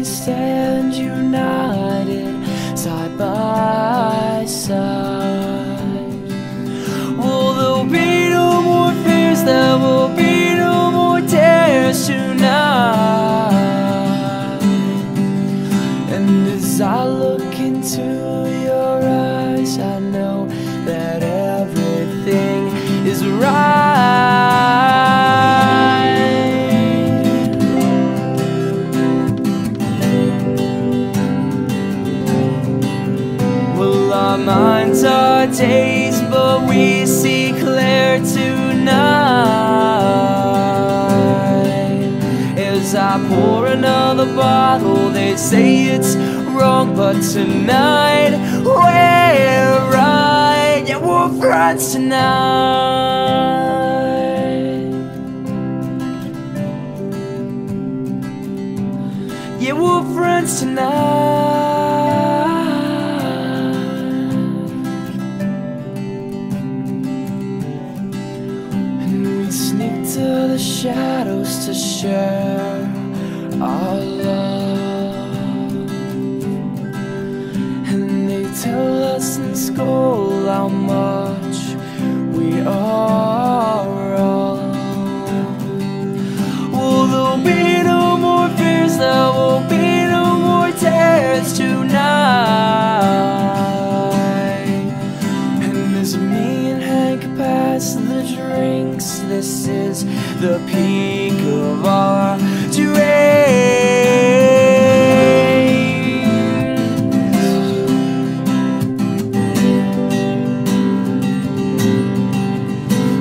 we stand united, side by side. Oh, there'll be no more fears, there will be no more tears tonight. And as I look into your eyes, I know that everything is right. Our minds are dazed, but we see clear tonight. As I pour another bottle, they say it's wrong, but tonight we're right. Yeah, we're right tonight. Yeah, we're friends tonight. To the shadows to share our love, and they tell us in school how much we are wrong. Well, there'll be no more fears, there will be no more tears tonight. And as me and Hank pass the drinks, this is the peak of our dreams.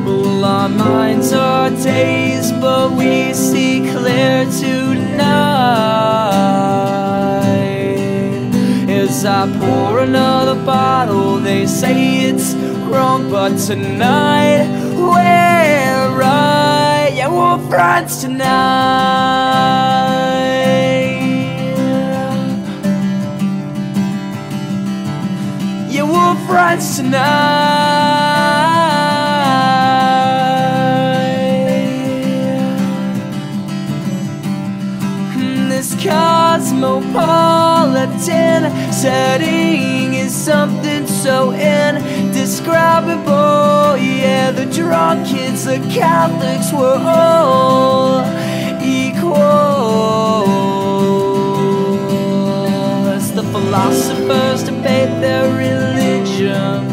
Well, our minds are dazed, but we see clear tonight. As I pour another bottle, they say it's wrong, but tonight we're right. Yeah, we're friends tonight. Yeah, we're friends tonight. And this cosmopolitan setting is something so indescribable. Yeah, the drunk kids, the Catholics, we're all equal. As the philosophers debate their religion,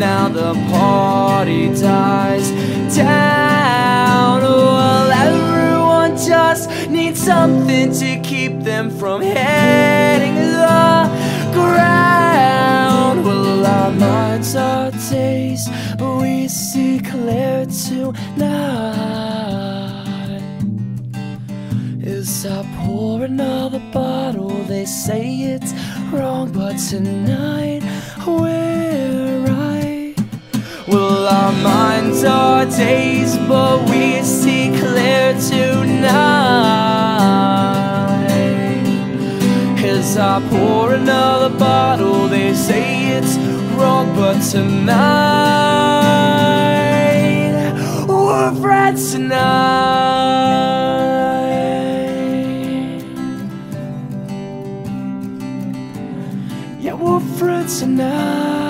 now the party dies down. Well, everyone just needs something to keep them from heading the ground. Well, our minds are dazed, but we see clear tonight. As I pour another bottle, they say it's wrong, but tonight we're right. Well, our minds are dazed, but we see clear tonight. As I pour another bottle, they say it's wrong, but tonight we're friends tonight. Yeah, we're friends tonight.